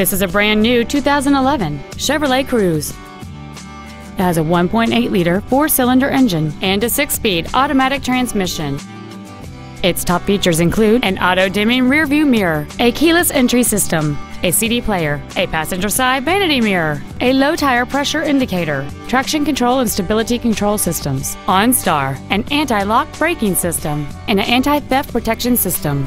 This is a brand new 2011 Chevrolet Cruze. It has a 1.8-liter four-cylinder engine and a six-speed automatic transmission. Its top features include an auto-dimming rearview mirror, a keyless entry system, a CD player, a passenger-side vanity mirror, a low-tire pressure indicator, traction control and stability control systems, OnStar, an anti-lock braking system, and an anti-theft protection system.